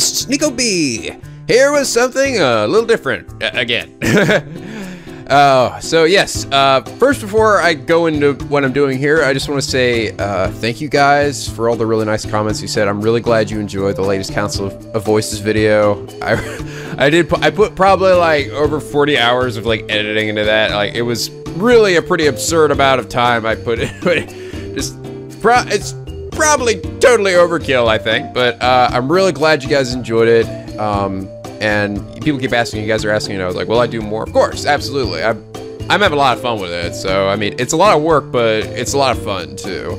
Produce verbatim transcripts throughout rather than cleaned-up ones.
Sneeko B. Here was something a little different, uh, again. Uh, so yes, uh, first before I go into what I'm doing here, I just want to say uh, thank you guys for all the really nice comments you said. I'm really glad you enjoyed the latest Council of Voices video. I, I did, I put probably like over forty hours of like editing into that. Like it was really a pretty absurd amount of time I put in, but just pro it's probably totally overkill, I think. But uh, I'm really glad you guys enjoyed it. Um, And people keep asking, you guys are asking, and I was like, well, I do more. Of course, absolutely. I'm, I'm having a lot of fun with it. So, I mean, it's a lot of work, but it's a lot of fun, too.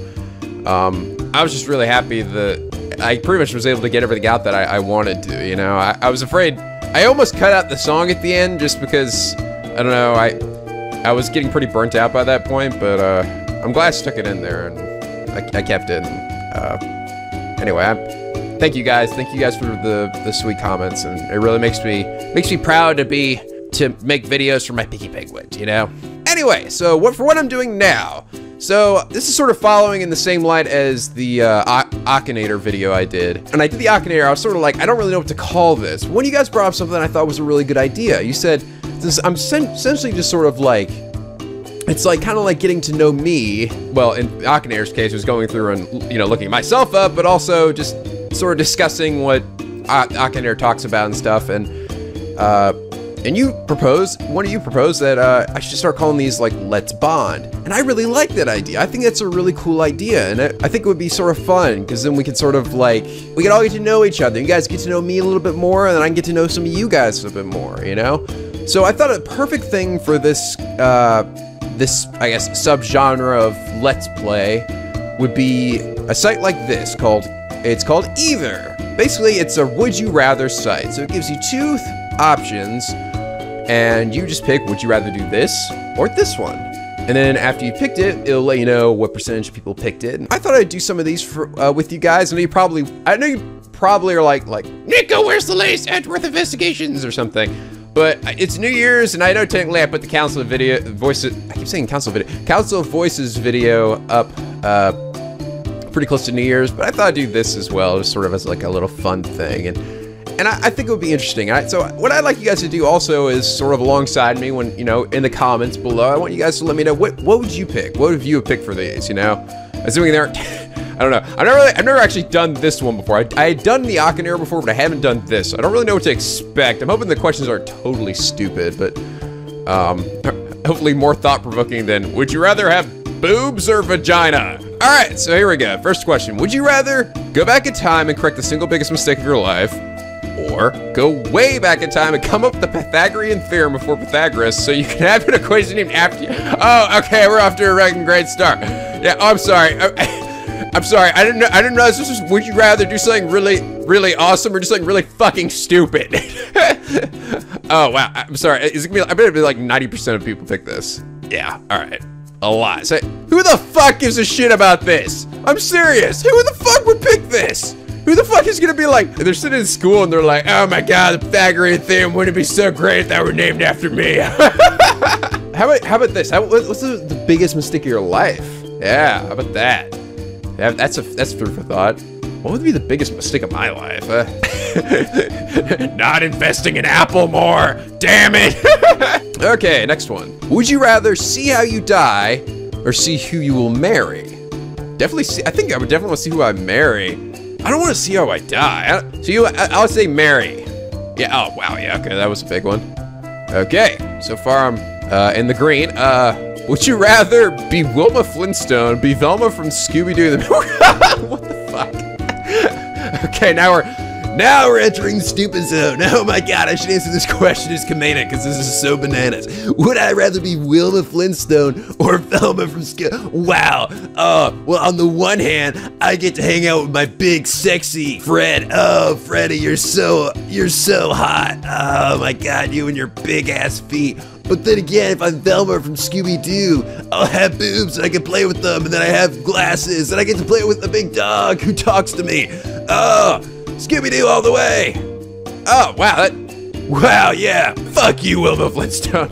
Um, I was just really happy that I pretty much was able to get everything out that I, I wanted to, you know? I, I was afraid, I almost cut out the song at the end just because, I don't know, I I was getting pretty burnt out by that point, but uh, I'm glad I stuck it in there, and I, I kept it. And, uh, anyway, I'm... Thank you guys. Thank you guys for the, the sweet comments, and it really makes me makes me proud to be to make videos for my Picky Penguins, you know? Anyway, so what for what I'm doing now. So this is sort of following in the same light as the uh, Akinator video I did. And I did the Akinator, I was sort of like, I don't really know what to call this. One of you guys brought up something I thought was a really good idea. You said, this, I'm essentially just sort of like, it's like kind of like getting to know me. Well, in Akinator's case, it was going through and, you know, looking myself up, but also just sort of discussing what Akinator talks about and stuff, and uh, and you propose, one of you proposed that uh, I should start calling these like Let's Bond, and I really like that idea. I think that's a really cool idea, and I, I think it would be sort of fun because then we could sort of like we could all get to know each other. You guys get to know me a little bit more, and then I can get to know some of you guys a bit more, you know. So I thought a perfect thing for this uh, this I guess subgenre of Let's Play would be a site like this called. It's called Either. Basically, it's a would you rather site. So it gives you two options, and you just pick, would you rather do this or this one? And then after you picked it, it'll let you know what percentage of people picked it. I thought I'd do some of these for, uh, with you guys. I know you probably, I know you probably are like, like, Nico, where's the latest Edgeworth investigations or something? But it's New Year's, and I know technically I put the Council of Video Voices. I keep saying Council of Video, Council of Voices video up. Uh, pretty close to New Year's, but I thought I'd do this as well, just sort of as like a little fun thing, and and I, I think it would be interesting. I, so what I'd like you guys to do also is sort of alongside me when, you know, in the comments below, I want you guys to let me know what what would you pick? What would you have picked for these, you know? Assuming they aren't, I don't know. I've never, really, I've never actually done this one before. I, I had done the Akinator before, but I haven't done this. I don't really know what to expect. I'm hoping the questions are totally stupid, but um, hopefully more thought-provoking than, would you rather have boobs or vagina? All right, so here we go. First question, would you rather go back in time and correct the single biggest mistake of your life, or go way back in time and come up with the Pythagorean theorem before Pythagoras so you can have an equation named after you? Oh, okay, we're off to a wrecking great start. Yeah, oh, I'm sorry. I'm sorry, I didn't know, I didn't realize this was, would you rather do something really, really awesome or do something really fucking stupid? Oh, wow, I'm sorry. Is it gonna be, I bet it'd be like ninety percent of people pick this. Yeah, all right. A lot. So, who the fuck gives a shit about this? I'm serious. Who the fuck would pick this? Who the fuck is gonna be like, they're sitting in school and they're like, oh my god, the Pythagorean theorem wouldn't be so great if that were named after me. How about, how about this? How, what's the, the biggest mistake of your life? Yeah, how about that? Yeah, that's a that's food for thought. What would be the biggest mistake of my life? Uh, not investing in Apple more. Damn it. Okay, next one. Would you rather see how you die or see who you will marry? Definitely see, I think I would definitely want to see who I marry. I don't want to see how I die. I so you, I, I would say marry. Yeah, oh wow, yeah, okay, that was a big one. Okay, so far I'm uh, in the green. Uh, would you rather be Wilma Flintstone, be Velma from Scooby-Doo? The What the fuck? Okay, now we're now we're entering the stupid zone. Oh my god, I should answer this question as Kamena because this is so bananas. Would I rather be Wilma Flintstone or Velma from Skill? Wow. Uh, well, on the one hand, I get to hang out with my big, sexy Fred. Oh, Freddy, you're so you're so hot. Oh my god, you and your big ass feet. But then again, if I'm Velma from Scooby-Doo, I'll have boobs and I can play with them, and then I have glasses and I get to play with the big dog who talks to me. Oh, Scooby-Doo all the way. Oh, wow, that, wow, yeah. Fuck you, Wilma Flintstone.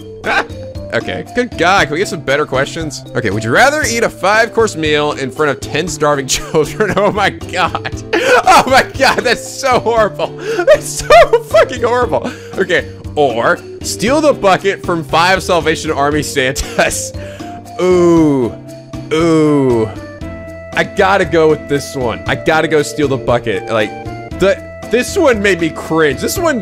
Okay, good God, can we get some better questions? Okay, would you rather eat a five-course meal in front of ten starving children? Oh my God. Oh my God, that's so horrible. That's so fucking horrible. Okay, or steal the bucket from five Salvation Army Santas. Ooh, ooh. I gotta go with this one. I gotta go steal the bucket. Like, the, this one made me cringe. This one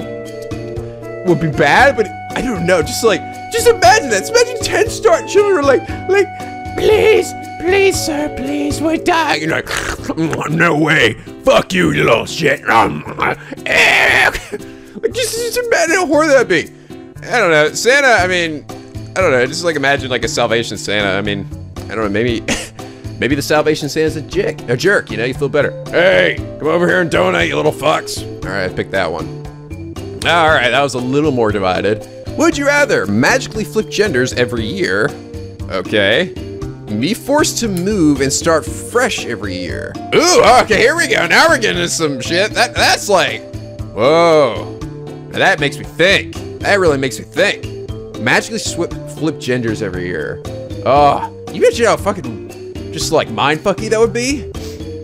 would be bad, but I don't know. Just like, just imagine that. Just imagine ten star children like, like, please, please, sir, please, we're dying. You're like, no way. Fuck you, you little shit. Like, just, just imagine how horrible that'd be. I don't know. Santa, I mean, I don't know. Just like imagine like a Salvation Santa. I mean, I don't know, maybe. Maybe the Salvation Santa's a jerk. A jerk, you know, you feel better. Hey, come over here and donate, you little fucks. All right, I picked that one. All right, that was a little more divided. Would you rather magically flip genders every year? Okay. Be forced to move and start fresh every year. Ooh, okay, here we go. Now we're getting into some shit. That that's like, whoa. Now that makes me think. That really makes me think. Magically swip, flip genders every year. Oh, you imagine how fucking just like mind fucky that would be.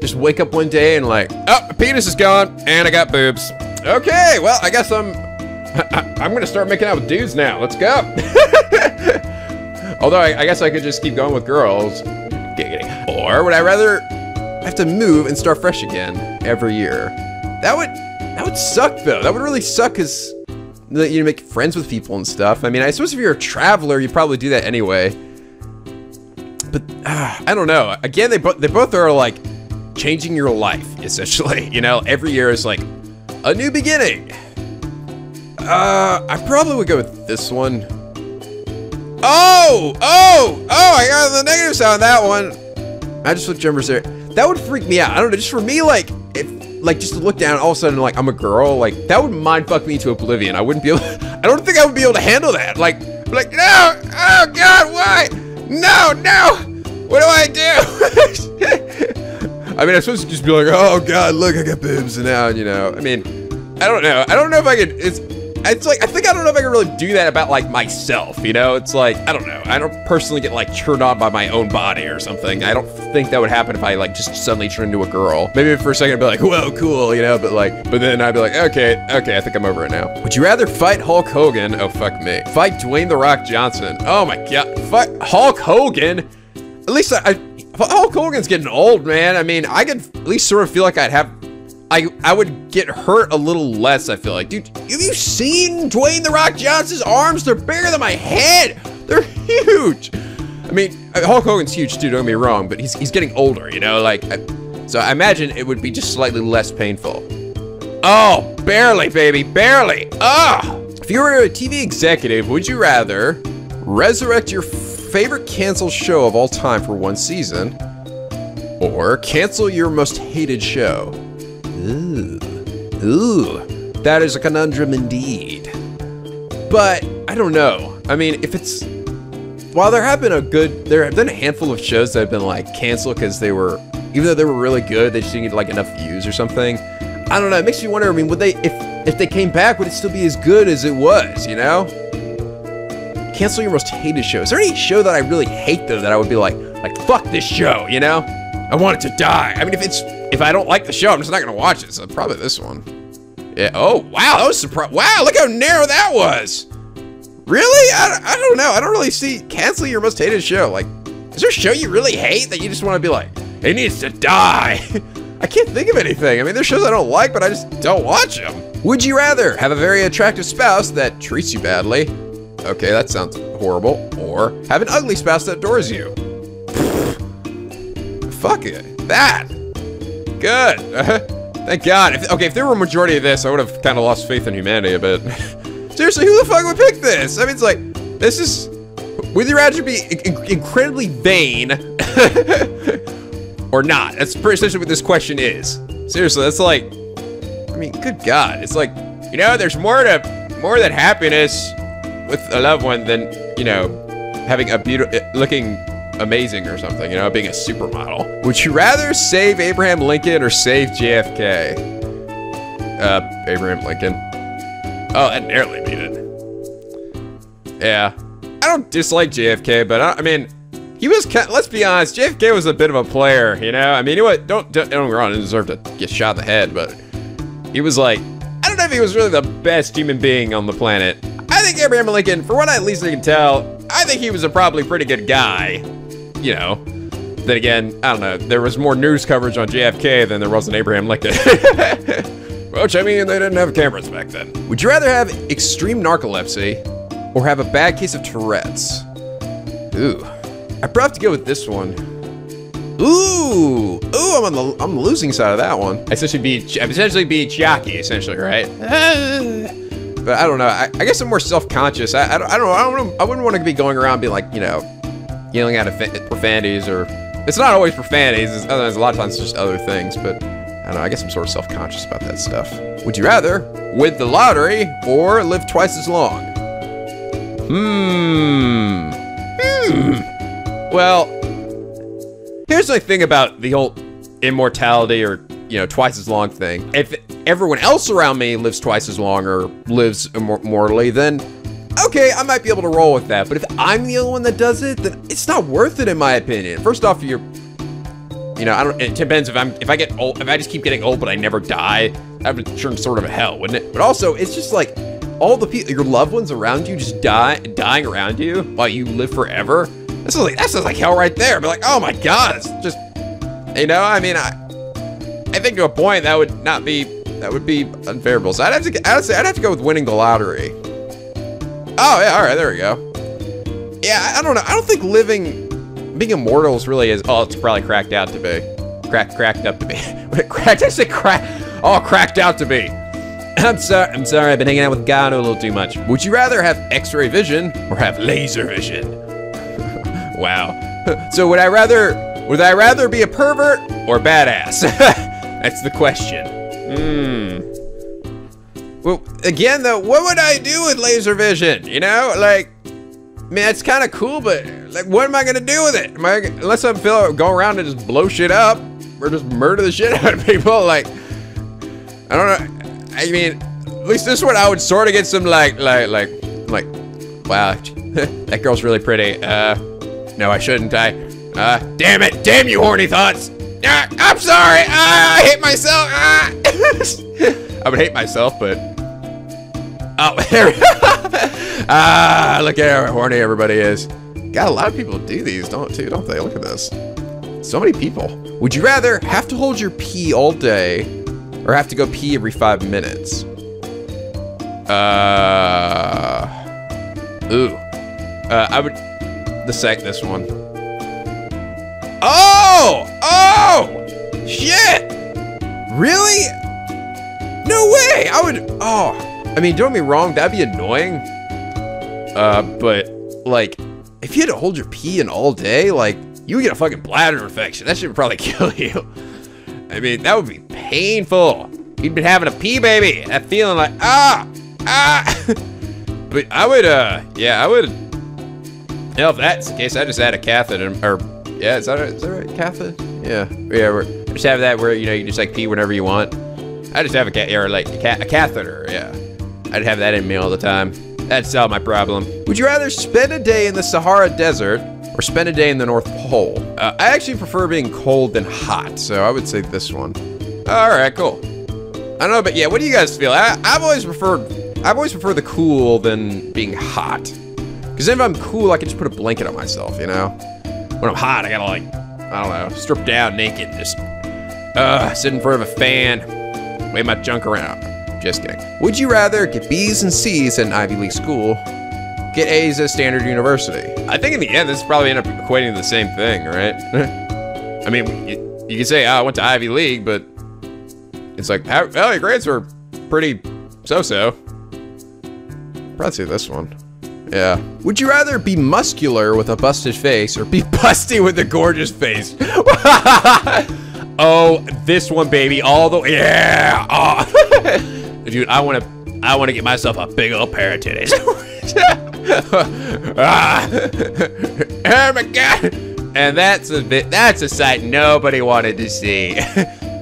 Just wake up one day and like, oh, my penis is gone and I got boobs. Okay, well, I guess I'm I'm gonna start making out with dudes now. Let's go. Although I, I guess I could just keep going with girls. Giggity. Or would I rather have to move and start fresh again every year? That would that would suck though. That would really suck because you make friends with people and stuff. I mean, I suppose if you're a traveler, you probably do that anyway. But uh, I don't know. Again, they both they both are like changing your life essentially. You know, every year is like a new beginning. Uh, I probably would go with this one. Oh, oh, oh! I got the negative sound on that one. I just looked jumpers there. That would freak me out. I don't know. Just for me, like, if like just to look down, all of a sudden, like I'm a girl. Like that would mind fuck me to oblivion. I wouldn't be able. I don't think I would be able to handle that. Like, like no, oh God, why? No, no! What do I do? I mean, I'm supposed to just be like, oh God, look, I got boobs now, you know. I mean, I don't know. I don't know if I could, it's, it's like, I think I don't know if I can really do that about like myself, you know? It's like, I don't know. I don't personally get like turned on by my own body or something. I don't think that would happen if I like just suddenly turned into a girl. Maybe for a second I'd be like, whoa, cool, you know? But like, but then I'd be like, okay, okay, I think I'm over it now. Would you rather fight Hulk Hogan? Oh, fuck me. Fight Dwayne The Rock Johnson. Oh my God, fight Hulk Hogan? At least I, I Hulk Hogan's getting old, man. I mean, I could at least sort of feel like I'd have, I I would get hurt a little less, I feel like. Dude, have you seen Dwayne The Rock Johnson's arms? They're bigger than my head. They're huge. I mean, Hulk Hogan's huge too, don't get me wrong, but he's, he's getting older, you know? Like, I, so I imagine it would be just slightly less painful. Oh, barely, baby, barely. Ah! If you were a T V executive, would you rather resurrect your favorite canceled show of all time for one season, or cancel your most hated show? Ooh, ooh, that is a conundrum indeed. But I don't know. I mean, if it's, while there have been a good, there have been a handful of shows that have been like canceled because they were, even though they were really good, they just didn't get like enough views or something. I don't know. It makes me wonder. I mean, would they, if if they came back, would it still be as good as it was? You know. Cancel your most hated show. Is there any show that I really hate though that I would be like, like fuck this show, you know? I want it to die. I mean, if it's, if I don't like the show, I'm just not gonna watch it. So probably this one. Yeah. Oh wow, that was surprising. Wow, look how narrow that was. Really? I, I don't know. I don't really see cancel your most hated show. Like, is there a show you really hate that you just want to be like, it needs to die? I can't think of anything. I mean, there's shows I don't like, but I just don't watch them. Would you rather have a very attractive spouse that treats you badly? Okay, that sounds horrible. Or have an ugly spouse that adores you. Fuck it. That. Good. Uh, thank God. If, okay, if there were a majority of this, I would have kind of lost faith in humanity a bit. Seriously, who the fuck would pick this? I mean, it's like, this is, would you rather be in incredibly vain or not? That's pretty essentially what this question is. Seriously, that's like, I mean, good God. It's like, you know, there's more to, more than happiness with a loved one than, you know, having a beautiful, looking amazing or something, you know, being a supermodel. Would you rather save Abraham Lincoln or save J F K? Uh, Abraham Lincoln. Oh, that nearly beat it. Yeah. I don't dislike J F K, but I, I mean, he was, let's be honest, J F K was a bit of a player, you know? I mean, you know what? Don't, don't, don't get me wrong, he deserved to get shot in the head, but he was like, I don't know if he was really the best human being on the planet. I think Abraham Lincoln, for what I at least I can tell, I think he was a probably pretty good guy, you know? Then again, I don't know, there was more news coverage on J F K than there was on Abraham Lincoln. Which, I mean, they didn't have cameras back then. Would you rather have extreme narcolepsy or have a bad case of Tourette's? Ooh, I probably have to go with this one. Ooh, ooh, I'm on the, I'm the losing side of that one. I essentially be, I essentially be jockey, essentially, right? But I don't know, I, I guess I'm more self-conscious. I, I, don't, I don't know, I, don't, I wouldn't want to be going around being like, you know, yelling out profanities or, it's not always profanities, it's, a lot of times it's just other things, but I don't know, I guess I'm sort of self-conscious about that stuff. Would you rather win the lottery or live twice as long? Hmm. Hmm. Well, here's the thing about the whole immortality or, you know, twice as long thing. If everyone else around me lives twice as long or lives immortally, then okay, I might be able to roll with that. But if I'm the only one that does it, then it's not worth it in my opinion. First off, you're, you know, I don't, it depends if I'm, if I get old, if I just keep getting old but I never die, that would turn sort of a hell, wouldn't it? But also, it's just like, all the people, your loved ones around you just die, dying around you while you live forever. This is like, that sounds like hell right there. But like, oh my God, it's just, you know, I mean, I, I think to a point that would not be, that would be unfavorable. So I'd have to, honestly, I'd have to go with winning the lottery. Oh yeah, all right, there we go. Yeah, I don't know. I don't think living, being immortal is really is, oh, it's probably cracked out to be. Cracked, cracked up to be. Cracked, I said crack, oh, cracked out to be. I'm sorry, I'm sorry, I've been hanging out with Elgato a little too much. Would you rather have x-ray vision or have laser vision? Wow. So would I rather, would I rather be a pervert or badass? That's the question. Hmm. Well, again though, what would I do with laser vision? You know, like, man, it's kind of cool, but like, what am I gonna do with it? Am I, unless I'm feel like going around and just blow shit up or just murder the shit out of people, like, I don't know. I mean, at least this one I would sort of get some like, like, like, like, wow, that girl's really pretty. Uh, no, I shouldn't. I, uh, damn it, damn you, horny thoughts. Ah, I'm sorry. Ah, I hate myself. Ah. I would hate myself, but oh, there we go. Ah, look at how horny everybody is. God, a lot of people do these, don't too, don't they? Look at this. So many people. Would you rather have to hold your pee all day? Or have to go pee every five minutes. Uh. Ooh. Uh, I would. The sec this one. Oh! Oh! Shit! Really? No way! I would. Oh. I mean, don't get me wrong, that'd be annoying. Uh, but, like, if you had to hold your pee in all day, like, you would get a fucking bladder infection. That shit would probably kill you. I mean, that would be painful. You'd been having a pee baby. That feeling like, ah, ah. But I would, uh, yeah, I would. Hell, if that's the case, I just add a catheter, or, yeah, is that, is that right, catheter? Yeah, yeah, we're, just have that where, you know, you just, like, pee whenever you want. I just have a cat, or, like, a, ca a catheter, yeah. I'd have that in me all the time. That'd solve my problem. Would you rather spend a day in the Sahara Desert or spend a day in the North Pole? Uh, I actually prefer being cold than hot, so I would say this one. All right, cool. I don't know, but yeah, what do you guys feel? I, I've always preferred, I've always preferred the cool than being hot. Because if I'm cool, I can just put a blanket on myself, you know? When I'm hot, I gotta like, I don't know, strip down naked, just uh, sit in front of a fan, wave my junk around. Just kidding. Would you rather get B's and C's at an Ivy League school, get A's at a standard university? I think in the end, this probably end up equating to the same thing, right? I mean, you, you could say, oh, I went to Ivy League, but it's like, how, well, your grades were pretty so-so. Probably see this one. Yeah. Would you rather be muscular with a busted face or be busty with a gorgeous face? Oh, this one, baby. All the way. Yeah. Oh. Dude, I want to I want to get myself a big old pair of titties. Ah. Oh, my God. And that's a bit, that's a sight nobody wanted to see.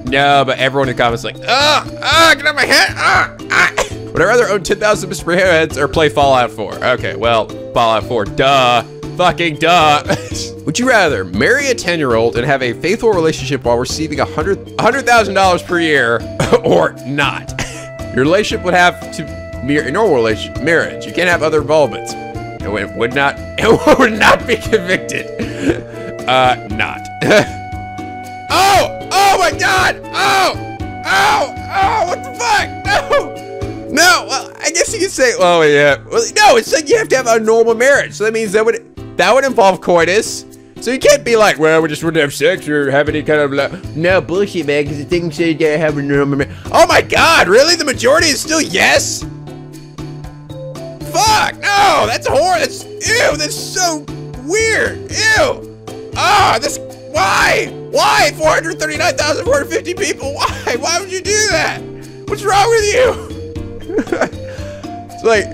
No, but everyone in the comments is like, oh, oh, get out of my head, oh, ah. Would I rather own ten thousand mystery heads or play Fallout four? Okay, well, Fallout four, duh. Fucking duh. Would you rather marry a ten-year-old and have a faithful relationship while receiving one hundred thousand dollars per year or not? Your relationship would have to be a normal relationship, marriage. You can't have other involvements. It would not, it would not be convicted. Uh, not. Oh! Oh my God! Oh! Oh! Oh! What the fuck? No! No! Well, I guess you could say, oh yeah. Well, no, it's like you have to have a normal marriage. So that means that would that would involve coitus. So you can't be like, well, we just wouldn't have sex or have any kind of like, no bullshit, man, because the thing said you gotta have a normal marriage. Oh my God! Really? The majority is still yes? Fuck! No! That's horrible. That's ew. That's so weird. Ew. Ah, oh, this. Why? Why? four hundred thirty-nine thousand four hundred fifty people. Why? Why would you do that? What's wrong with you? It's like,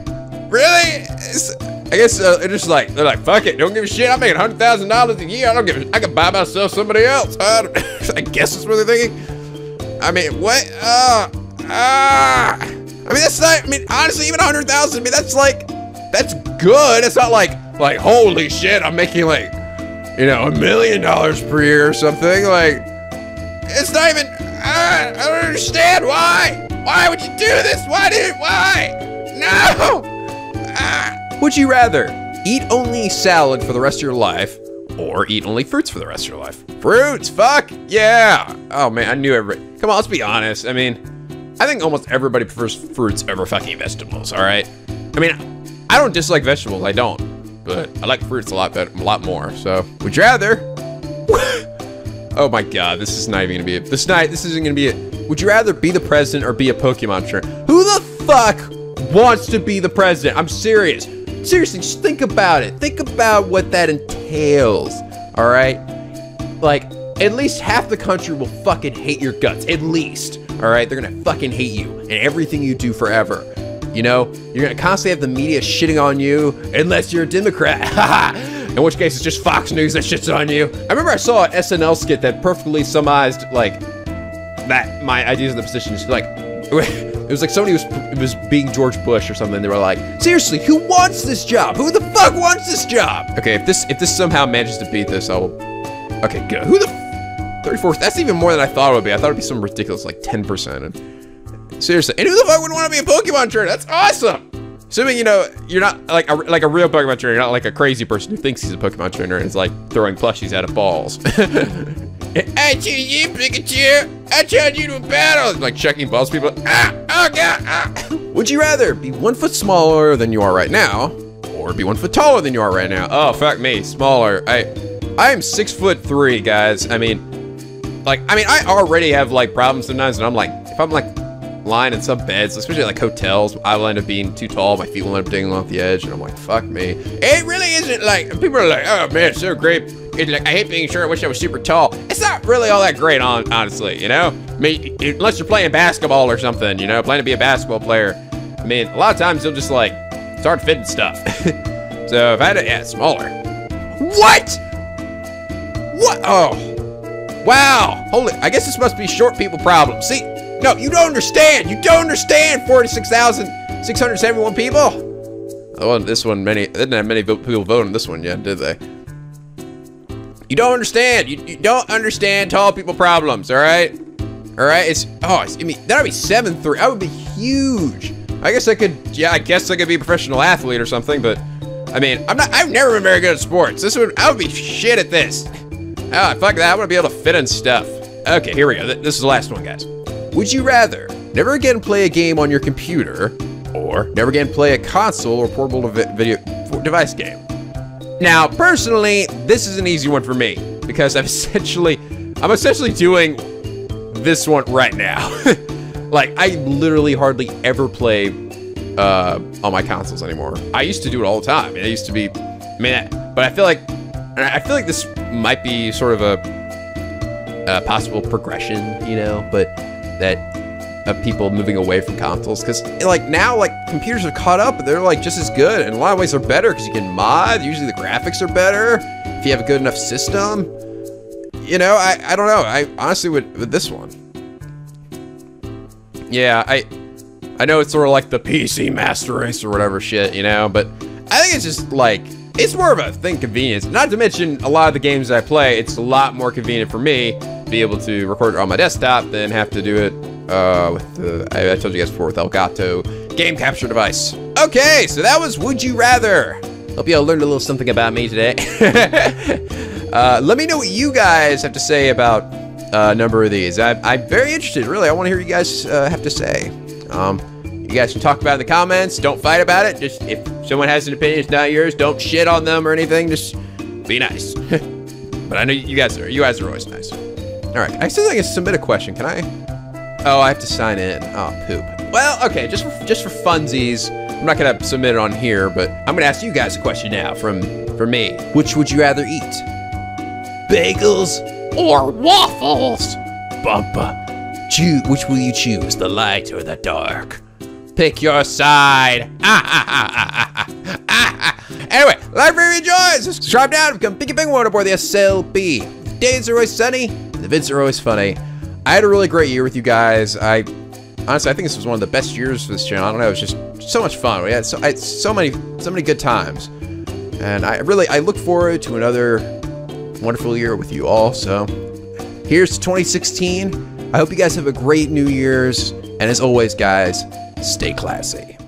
really? It's, I guess uh, it's just like, they're like, fuck it. Don't give a shit. I'm making one hundred thousand dollars a year. I don't give a, I can buy myself somebody else. I, I guess that's what they're thinking. I mean, what? Ah. Uh, ah. Uh, I mean, that's not, I mean, honestly, even one hundred thousand, I mean, that's like, that's good. It's not like, like, holy shit, I'm making like, you know, a million dollars per year or something. Like, it's not even, uh, I don't understand why. Why would you do this? Why did, why? No. Uh. Would you rather eat only salad for the rest of your life or eat only fruits for the rest of your life? Fruits, fuck, yeah. Oh man, I knew everybody. Come on, let's be honest. I mean, I think almost everybody prefers fruits over fucking vegetables, all right? I mean, I don't dislike vegetables, I don't. But I like fruits a lot better, a lot more, so. Would you rather? Oh my God, this is not even gonna be it. This night, this isn't gonna be it. Would you rather be the president or be a Pokemon trainer? Who the fuck wants to be the president? I'm serious. Seriously, just think about it. Think about what that entails, all right? Like, at least half the country will fucking hate your guts, at least. All right, they're gonna fucking hate you and everything you do forever. You know, you're gonna constantly have the media shitting on you unless you're a Democrat, in which case it's just Fox News that shits on you. I remember I saw an S N L skit that perfectly summarized like that, my ideas of the position. It's like, it was like somebody was, it was being George Bush or something. They were like, seriously, who wants this job? Who the fuck wants this job? Okay, if this, if this somehow manages to beat this, I will, okay, good. Who the thirty-fourth, that's even more than I thought it would be. I thought it'd be some ridiculous, like ten percent. Seriously, and who the fuck would want to be a Pokemon trainer? That's awesome. Assuming, you know, you're not like a, like a real Pokemon trainer, you're not like a crazy person who thinks he's a Pokemon trainer and is like throwing plushies out of balls. I choose you, Pikachu. I challenge you to a battle. And, like chucking balls, people. Ah, oh God. Ah. Would you rather be one foot smaller than you are right now, or be one foot taller than you are right now? Oh fuck me, smaller. I, I am six foot three, guys. I mean. Like, I mean, I already have like problems sometimes, and I'm like, if I'm like lying in some beds, especially like hotels, I will end up being too tall, my feet will end up dangling off the edge, and I'm like, fuck me. It really isn't like, people are like, oh man, it's so great. It's like, I hate being short, I wish I was super tall. It's not really all that great, on honestly, you know? I mean, unless you're playing basketball or something, you know, planning to be a basketball player. I mean, a lot of times you'll just like, it's hard fitting stuff. So if I had to, yeah, smaller. What? What? Oh. Wow, holy, I guess this must be short people problem. See, no, you don't understand. You don't understand forty-six thousand six hundred seventy-one people. Oh, well, this one, many, didn't have many people vote on this one yet, did they? You don't understand. You, you don't understand tall people problems, all right? All right, it's, oh, it's, I mean, that would be seven three. That would be huge. I guess I could, yeah, I guess I could be a professional athlete or something, but I mean, I'm not, I've never been very good at sports. This would, I would be shit at this. Ah, fuck that, I want to be able to fit in stuff. Okay, here we go, this is the last one, guys. Would you rather never again play a game on your computer or never again play a console or portable video device game? Now, personally, this is an easy one for me because I've essentially, I'm essentially doing this one right now. Like, I literally hardly ever play uh, on my consoles anymore. I used to do it all the time. It used to be, I mean, I, but I feel like, and I feel like this might be sort of a, a possible progression, you know, but that of people moving away from consoles. Because like now, like computers have caught up, and they're like just as good. And in a lot of ways, they're better because you can mod. Usually, the graphics are better if you have a good enough system. You know, I I don't know. I honestly would with this one. Yeah, I I know it's sort of like the P C Master Race or whatever shit, you know, but I think it's just like, it's more of a thing convenience. Not to mention, a lot of the games I play, it's a lot more convenient for me to be able to record it on my desktop than have to do it uh, with the, I, I told you guys before, with Elgato game capture device. Okay, so that was Would You Rather. Hope y'all learned a little something about me today. uh, let me know what you guys have to say about uh, a number of these. I, I'm very interested, really. I want to hear what you guys uh, have to say. Um, you guys can talk about it in the comments. Don't fight about it. Just if someone has an opinion, it's not yours. Don't shit on them or anything. Just be nice. But I know you guys are. You guys are always nice. All right. I still think I can submit a question. Can I? Oh, I have to sign in. Oh, poop. Well, okay. Just for, just for funsies. I'm not gonna submit it on here, but I'm gonna ask you guys a question now from, from me. Which would you rather eat? Bagels or waffles? Bumpa. Choose, which will you choose, the light or the dark? Pick your side. Ah, ah, ah, ah, ah, ah, ah. Anyway, library enjoys. Subscribe now to become Pinky Penguin aboard the S L B. Days are always sunny, the events are always funny. I had a really great year with you guys. I honestly, I think this was one of the best years for this channel. I don't know, it was just so much fun. We had so, I had so many, so many good times. And I really, I look forward to another wonderful year with you all. So here's to twenty sixteen. I hope you guys have a great New Year's. And as always, guys, stay classy.